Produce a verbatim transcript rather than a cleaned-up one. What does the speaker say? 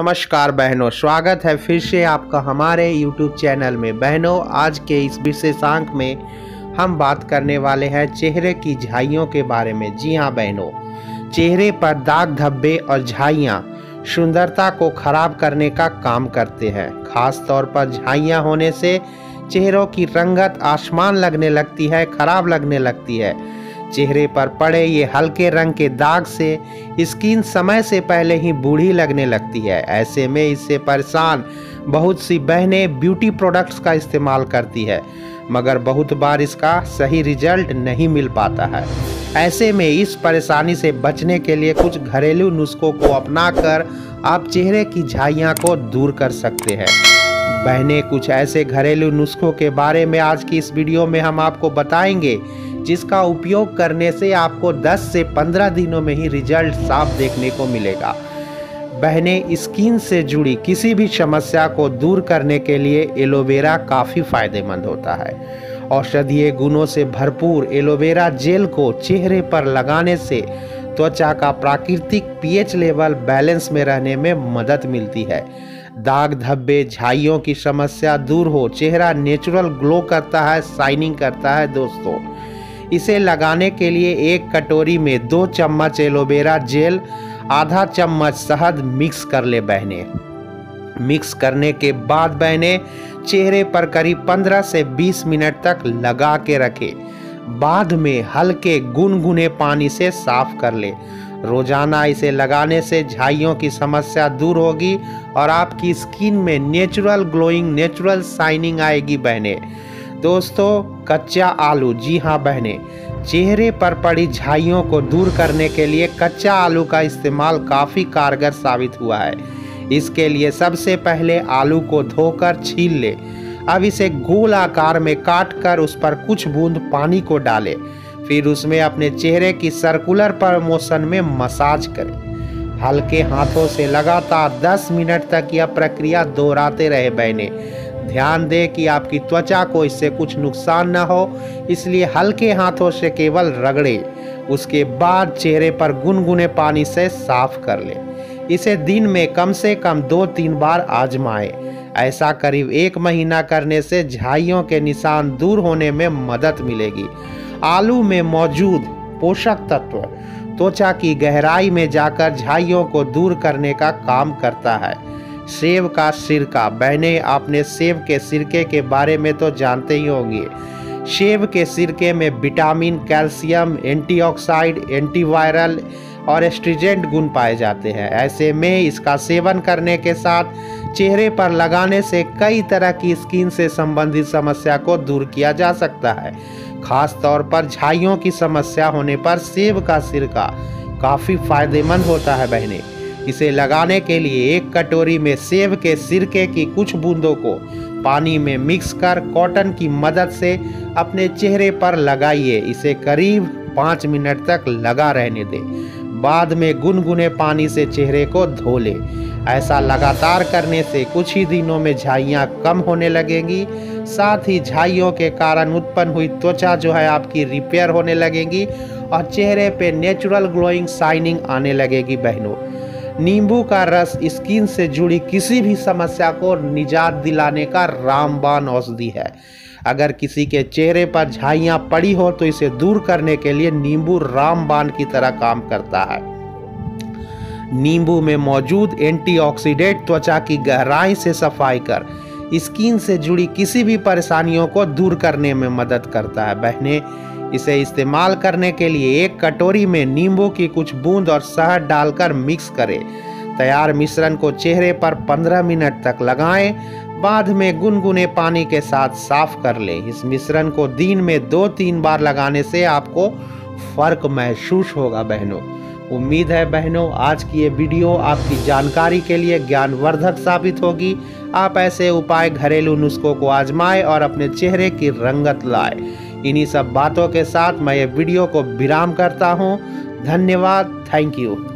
नमस्कार बहनों, स्वागत है फिर से आपका हमारे YouTube चैनल में। बहनों, आज के इस विशेषांक में हम बात करने वाले हैं चेहरे की झाइयों के बारे में। जी हाँ बहनों, चेहरे पर दाग धब्बे और झाइयाँ सुंदरता को खराब करने का काम करते हैं। खास तौर पर झाइयाँ होने से चेहरों की रंगत आसमान लगने लगती है, खराब लगने लगती है। चेहरे पर पड़े ये हल्के रंग के दाग से स्किन समय से पहले ही बूढ़ी लगने लगती है। ऐसे में इससे परेशान बहुत सी बहनें ब्यूटी प्रोडक्ट्स का इस्तेमाल करती है, मगर बहुत बार इसका सही रिजल्ट नहीं मिल पाता है। ऐसे में इस परेशानी से बचने के लिए कुछ घरेलू नुस्खों को अपनाकर आप चेहरे की झाइयाँ को दूर कर सकते हैं। बहनें, कुछ ऐसे घरेलू नुस्खों के बारे में आज की इस वीडियो में हम आपको बताएंगे जिसका उपयोग करने से आपको दस से पंद्रह दिनों में ही रिजल्ट साफ देखने को मिलेगा। बहनें, स्किन से जुड़ी किसी भी समस्या को दूर करने के लिए एलोवेरा काफ़ी फायदेमंद होता है। औषधीय गुणों से भरपूर एलोवेरा जेल को चेहरे पर लगाने से त्वचा का प्राकृतिक पीएच लेवल बैलेंस में रहने में मदद मिलती है। दाग धब्बे झाइयों की समस्या दूर हो, चेहरा नेचुरल ग्लो करता है, शाइनिंग करता है। दोस्तों, इसे लगाने के लिए एक कटोरी में दो चम्मच एलोवेरा जेल, आधा चम्मच शहद मिक्स कर ले बहने। मिक्स करने के बाद बहने चेहरे पर करीब पंद्रह से बीस मिनट तक लगा के रखें। बाद में हल्के गुनगुने पानी से साफ कर ले। रोजाना इसे लगाने से झाइयों की समस्या दूर होगी और आपकी स्किन में नेचुरल ग्लोइंग, नेचुरल शाइनिंग आएगी बहने। दोस्तों, कच्चा आलू। जी हाँ बहने, चेहरे पर पड़ी झाइयों को दूर करने के लिए कच्चा आलू का इस्तेमाल काफ़ी कारगर साबित हुआ है। इसके लिए सबसे पहले आलू को धोकर छील ले। अब इसे गोल आकार में काट कर उस पर कुछ बूंद पानी को डालें, फिर उसमें अपने चेहरे की सर्कुलर पर मोशन में मसाज करें। हल्के हाथों से लगातार दस मिनट तक यह प्रक्रिया दोहराते रहे बहने। ध्यान दें कि आपकी त्वचा को इससे कुछ नुकसान ना हो, इसलिए हल्के हाथों से केवल रगड़े। उसके बाद चेहरे पर गुनगुने पानी से साफ कर लें। इसे दिन में कम से कम दो तीन बार आजमाएं। ऐसा करीब एक महीना करने से झाइयों के निशान दूर होने में मदद मिलेगी। आलू में मौजूद पोषक तत्व त्वचा की गहराई में जाकर झाइयों को दूर करने का काम करता है। सेब का सिरका। बहने, आपने सेब के सिरके के बारे में तो जानते ही होंगे। सेब के सिरके में विटामिन, कैल्शियम, एंटीऑक्साइड, एंटीवायरल और एस्ट्रीजेंट गुण पाए जाते हैं। ऐसे में इसका सेवन करने के साथ चेहरे पर लगाने से कई तरह की स्किन से संबंधित समस्या को दूर किया जा सकता है। खास तौर पर झाइयों की समस्या होने पर सेब का सिरका काफ़ी फायदेमंद होता है बहने। इसे लगाने के लिए एक कटोरी में सेब के सिरके की कुछ बूंदों को पानी में मिक्स कर कॉटन की मदद से अपने चेहरे पर लगाइए। इसे करीब पाँच मिनट तक लगा रहने दें। बाद में गुनगुने पानी से चेहरे को धो लें। ऐसा लगातार करने से कुछ ही दिनों में झाइयाँ कम होने लगेंगी। साथ ही झाइयों के कारण उत्पन्न हुई त्वचा जो है आपकी रिपेयर होने लगेगी और चेहरे पे नेचुरल ग्लोइंग, शाइनिंग आने लगेगी। बहनों, नींबू का रस स्किन से जुड़ी किसी भी समस्या को निजात दिलाने का रामबाण औषधि है। अगर किसी के चेहरे पर झाइयाँ पड़ी हो तो इसे दूर करने के लिए नींबू रामबाण की तरह काम करता है। नींबू में मौजूद एंटीऑक्सीडेंट त्वचा की गहराई से सफाई कर स्किन से जुड़ी किसी भी परेशानियों को दूर करने में मदद करता है। बहने, इसे इस्तेमाल करने के लिए एक कटोरी में नींबू की कुछ बूंद और शहद डालकर मिक्स करें। तैयार मिश्रण को चेहरे पर पंद्रह मिनट तक लगाएं। बाद में गुनगुने पानी के साथ साफ कर लें। इस मिश्रण को दिन में दो तीन बार लगाने से आपको फर्क महसूस होगा। बहनों, उम्मीद है बहनों आज की ये वीडियो आपकी जानकारी के लिए ज्ञानवर्धक साबित होगी। आप ऐसे उपाय, घरेलू नुस्खों को आजमाएं और अपने चेहरे की रंगत लाएं। इन्हीं सब बातों के साथ मैं ये वीडियो को विराम करता हूँ। धन्यवाद। Thank you.